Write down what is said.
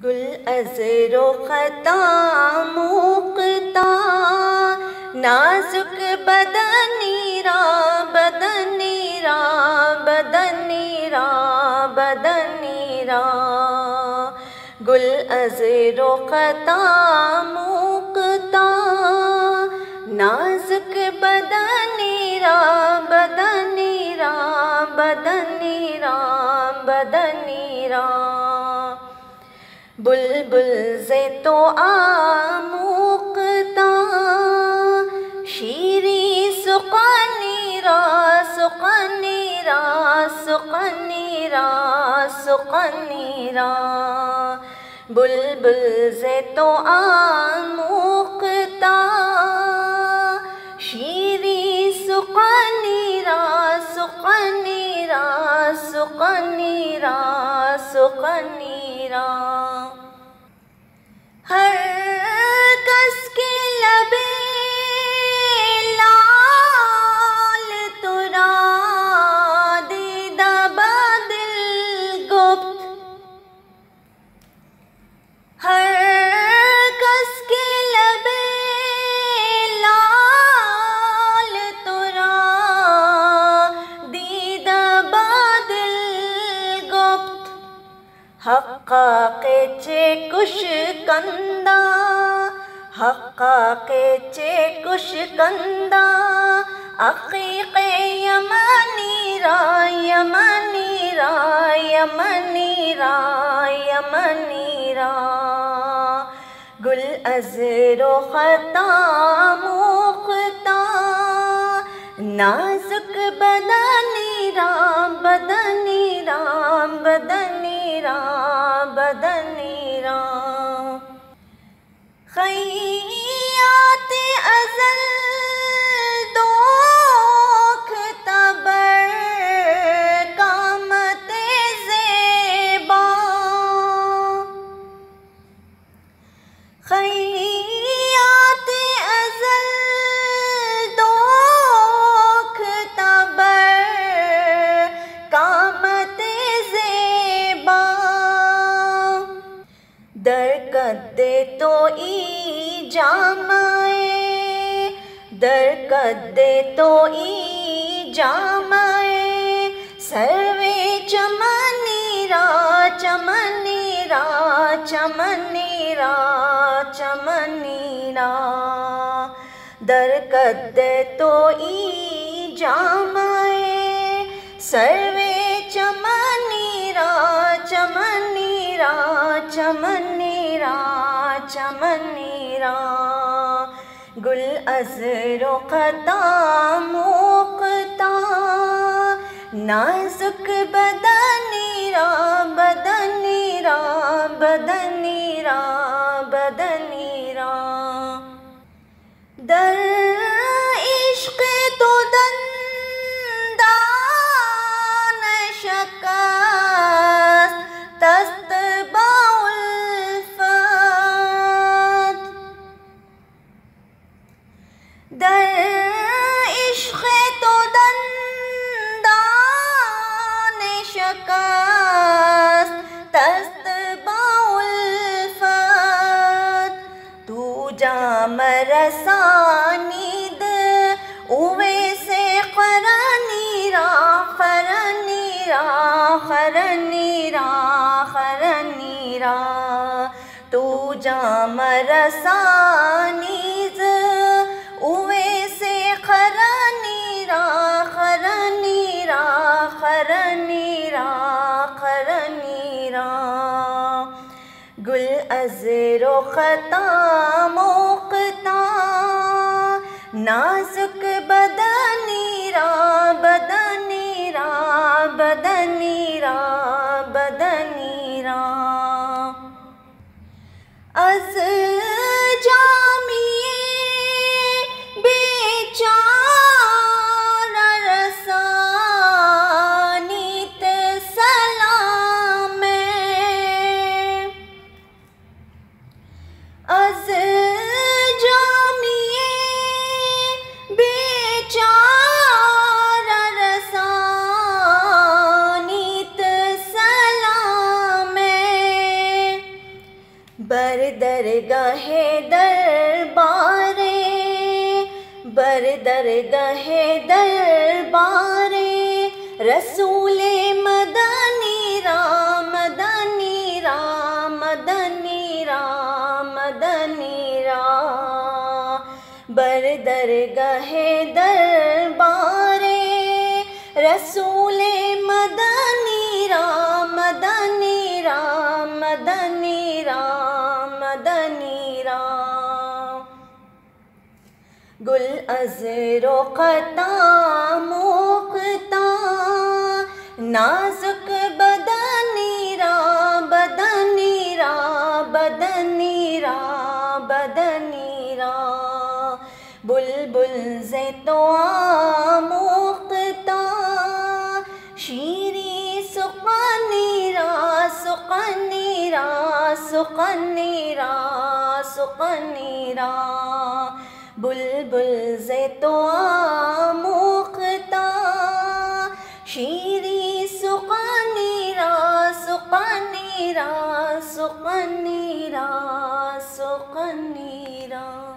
गुल अज़रो ख़ता मुख्ता, नाजुक बदनीरा बदनीरा बदनीरा बदनीरा। गुल अज़रो ख़ता मुख्ता, नाजुक बदनीरा बदनीरा बदनीरा बदनीरा। बुलबुल से तो आमुक्ता, शीरी सुकनीरा सुकनीरा सुकनीरा सुकनीरा। बुलबुल से तो आमुक्ता, शीरी सुकनीरा सुकनीरा सुकनीरा सुकनीरा। हर कस के लबे लाल तुरा दीदा बादिल गुप्त, हर कस के लबे लाल तुरा दीदा बादिल गुप्त। हक्का के चे कुश कंदा, हक्का के चे कुश कंदा, अकीक़े यमनीरा यमनीरा यमनीरा यमनीरा। गुल अज़रो ख़ता मुख्ता, नाजुक बदनीरा बदनीरा बदनीरा बदनीरा। खैयात अज़ल दोख तबर कामत ज़ेबा, खैयात अज़ल दोख तबर कामत ज़ेबा। दरकत तो ई जामाए दरकत तो ई जामाए, सर्वे चमनीरा चमनीरा चमनीरा चमनीरा। दरकत तो ई जामाए, सर्वे चमनीरा चमनीरा चमनीरा चमनीरा। गुल अज़रो ख़ता मुख्ता, नाजुक बदनीरा बदनीरा बदनीरा बदनीरा। दर इश्क़ तो दंदान शकस्त तस्त मरसानीद उवे से खरनीरा खरनीरा खरनीरा खरनीरा। तू जा मरसानीज उवे से खरनीरा खरनीरा खरनीरा खरनीरा। गुल अज़रो ख़ता मुख्ता, नाजुक बदनीरा बदनीरा बदनीरा बदनीरा। बर दरगाहे दरबारे, बर दरगाहे दरबारे रसूले मदनी राम मदनी राम मदनी राम मदनी राम। बर दरगाहे दरबारे रसूले मदनी राम मदनी राम मदनी राम मदनी राम। गुल अज़रो ख़ता मुख्ता नाजुक बदनी राम बदनी राम बदनी राम बदनी राम। बुलबुल से तो मुख्ता शीरी सुखानी रा सुखानी रा सुखानी रा सुखानी रा। बुलबुल से तो मुख्ता शीरी सुखानी रा सुखानी रा सुखानी रा सुखानी रा।